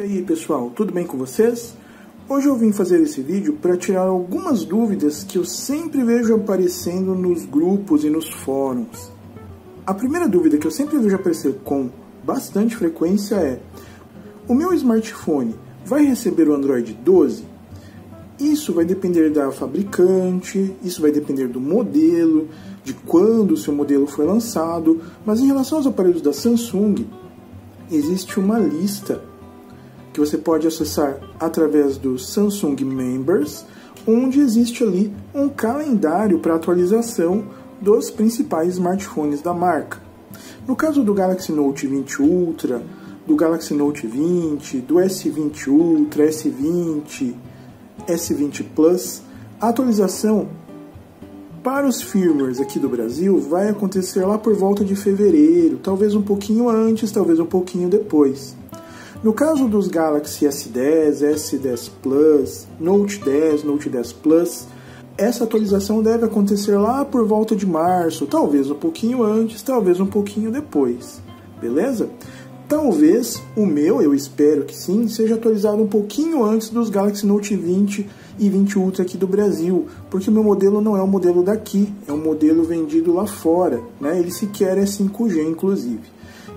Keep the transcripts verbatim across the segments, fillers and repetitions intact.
E aí pessoal, tudo bem com vocês? Hoje eu vim fazer esse vídeo para tirar algumas dúvidas que eu sempre vejo aparecendo nos grupos e nos fóruns. A primeira dúvida que eu sempre vejo aparecer com bastante frequência é: o meu smartphone vai receber o Android doze? Isso vai depender da fabricante, isso vai depender do modelo, de quando o seu modelo foi lançado, mas em relação aos aparelhos da Samsung, existe uma lista que você pode acessar através do Samsung Members, onde existe ali um calendário para atualização dos principais smartphones da marca. No caso do Galaxy Note vinte Ultra, do Galaxy Note vinte, do S vinte Ultra, S vinte... S vinte Plus, a atualização para os firmwares aqui do Brasil vai acontecer lá por volta de fevereiro, talvez um pouquinho antes, talvez um pouquinho depois. No caso dos Galaxy S dez, S dez Plus, Note dez, Note dez Plus, essa atualização deve acontecer lá por volta de março, talvez um pouquinho antes, talvez um pouquinho depois, beleza? Talvez o meu, eu espero que sim, seja atualizado um pouquinho antes dos Galaxy Note vinte e vinte Ultra aqui do Brasil, porque o meu modelo não é um modelo daqui, é um modelo vendido lá fora, né? Ele sequer é cinco G, inclusive.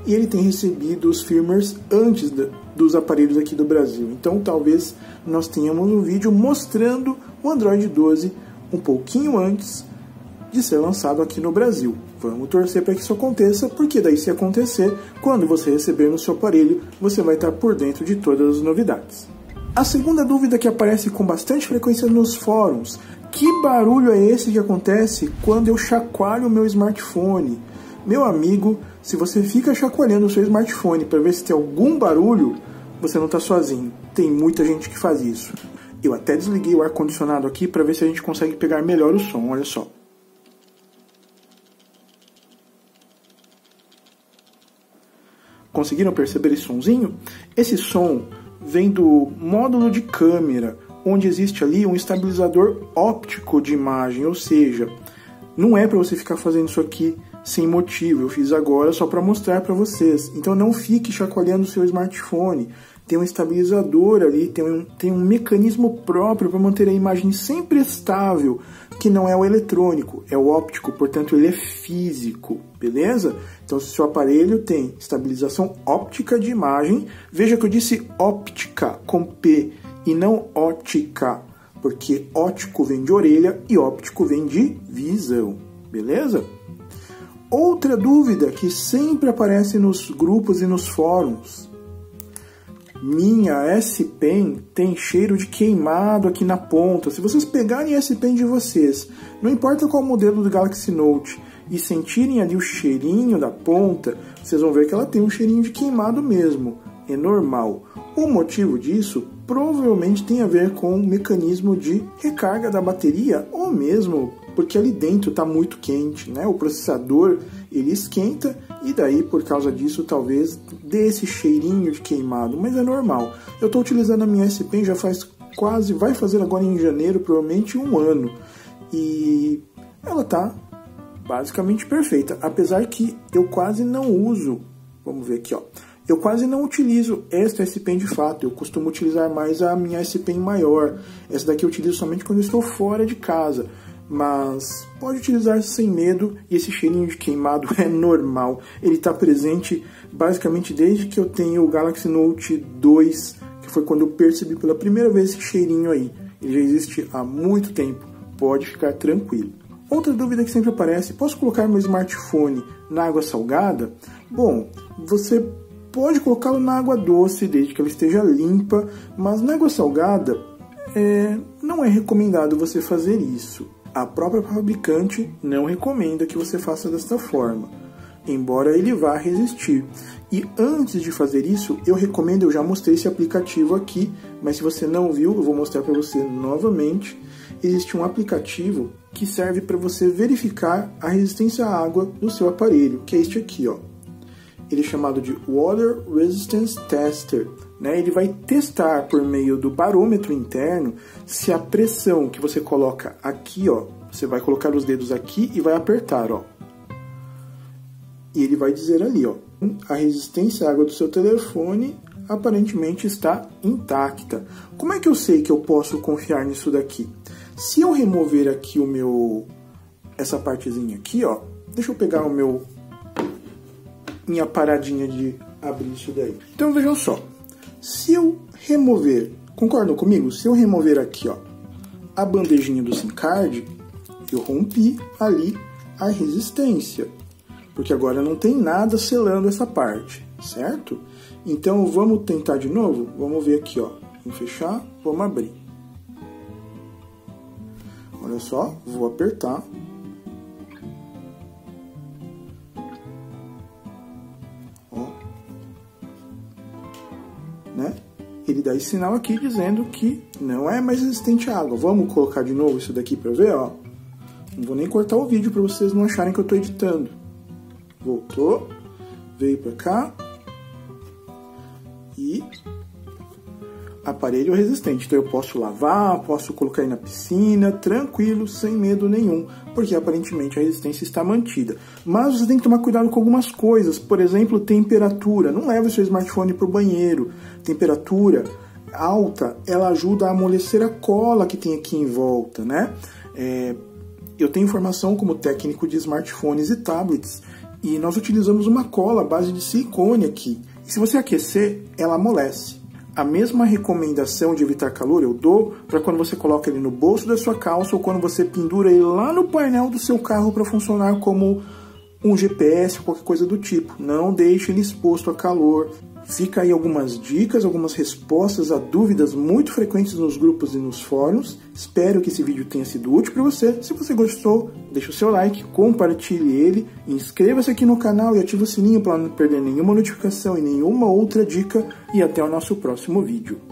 E ele tem recebido os firmwares antes da, dos aparelhos aqui do Brasil. Então talvez nós tenhamos um vídeo mostrando o Android doze um pouquinho antes de ser lançado aqui no Brasil. Vamos torcer para que isso aconteça, porque daí, se acontecer, quando você receber no seu aparelho, você vai estar por dentro de todas as novidades. A segunda dúvida que aparece com bastante frequência nos fóruns: que barulho é esse que acontece quando eu chacoalho o meu smartphone? Meu amigo, se você fica chacoalhando o seu smartphone para ver se tem algum barulho, você não está sozinho, tem muita gente que faz isso. Eu até desliguei o ar-condicionado aqui para ver se a gente consegue pegar melhor o som, olha só. Conseguiram perceber esse sonzinho? Esse som vem do módulo de câmera, onde existe ali um estabilizador óptico de imagem, ou seja, não é para você ficar fazendo isso aqui sem motivo, eu fiz agora só para mostrar para vocês. Então não fique chacoalhando o seu smartphone, tem um estabilizador ali, tem um, tem um mecanismo próprio para manter a imagem sempre estável, que não é o eletrônico, é o óptico, portanto ele é físico, beleza? Então se o seu aparelho tem estabilização óptica de imagem, veja que eu disse óptica com P e não ótica, porque óptico vem de orelha e óptico vem de visão, beleza? Outra dúvida que sempre aparece nos grupos e nos fóruns: minha S-Pen tem cheiro de queimado aqui na ponta. Se vocês pegarem a S-Pen de vocês, não importa qual modelo do Galaxy Note, e sentirem ali o cheirinho da ponta, vocês vão ver que ela tem um cheirinho de queimado mesmo. É normal. O motivo disso provavelmente tem a ver com o mecanismo de recarga da bateria, ou mesmo porque ali dentro está muito quente, né? O processador ele esquenta e daí, por causa disso, talvez dê esse cheirinho de queimado, mas é normal. Eu estou utilizando a minha S-Pen já faz quase, vai fazer agora em janeiro, provavelmente um ano, e ela está basicamente perfeita, apesar que eu quase não uso, vamos ver aqui, ó. Eu quase não utilizo esta S-Pen de fato, eu costumo utilizar mais a minha S-Pen maior, essa daqui eu utilizo somente quando eu estou fora de casa. Mas pode utilizar sem medo, e esse cheirinho de queimado é normal. Ele está presente basicamente desde que eu tenho o Galaxy Note dois, que foi quando eu percebi pela primeira vez esse cheirinho aí. Ele já existe há muito tempo, pode ficar tranquilo. Outra dúvida que sempre aparece: posso colocar meu smartphone na água salgada? Bom, você pode colocá-lo na água doce, desde que ela esteja limpa, mas na água salgada é... não é recomendado você fazer isso. A própria fabricante não recomenda que você faça desta forma, embora ele vá resistir. E antes de fazer isso, eu recomendo, eu já mostrei esse aplicativo aqui, mas se você não viu, eu vou mostrar para você novamente. Existe um aplicativo que serve para você verificar a resistência à água do seu aparelho, que é este aqui, ó. Ele é chamado de Water Resistance Tester, né? Ele vai testar por meio do barômetro interno se a pressão que você coloca aqui, ó, Você vai colocar os dedos aqui e vai apertar, ó. E ele vai dizer ali, ó, a resistência à água do seu telefone aparentemente está intacta. Como é que eu sei que eu posso confiar nisso daqui? Se eu remover aqui o meu, essa partezinha aqui, ó, deixa eu pegar o meu, minha paradinha de abrir isso daí. Então vejam só, se eu remover, concordam comigo? Se eu remover aqui, ó, a bandejinha do SIM card, eu rompi ali a resistência. Porque agora não tem nada selando essa parte, certo? Então vamos tentar de novo? Vamos ver aqui, ó. Vamos fechar, vamos abrir. Olha só, vou apertar. Ó. Né? Ele dá esse sinal aqui dizendo que não é mais resistente à água. Vamos colocar de novo isso daqui para ver, ó. Não vou nem cortar o vídeo para vocês não acharem que eu tô editando. Voltou, veio para cá e aparelho resistente. Então eu posso lavar, posso colocar aí na piscina, tranquilo, sem medo nenhum, porque aparentemente a resistência está mantida. Mas você tem que tomar cuidado com algumas coisas, por exemplo, temperatura. Não leve o seu smartphone para o banheiro. Temperatura alta, ela ajuda a amolecer a cola que tem aqui em volta, né? É, eu tenho formação como técnico de smartphones e tablets. E nós utilizamos uma cola à base de silicone aqui. E se você aquecer, ela amolece. A mesma recomendação de evitar calor eu dou para quando você coloca ele no bolso da sua calça ou quando você pendura ele lá no painel do seu carro para funcionar como um G P S ou qualquer coisa do tipo. Não deixe ele exposto a calor. Fica aí algumas dicas, algumas respostas a dúvidas muito frequentes nos grupos e nos fóruns. Espero que esse vídeo tenha sido útil para você. Se você gostou, deixa o seu like, compartilhe ele, inscreva-se aqui no canal e ative o sininho para não perder nenhuma notificação e nenhuma outra dica. E até o nosso próximo vídeo.